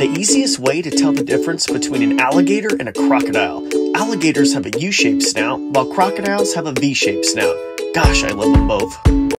The easiest way to tell the difference between an alligator and a crocodile. Alligators have a U-shaped snout, while crocodiles have a V-shaped snout. Gosh, I love them both.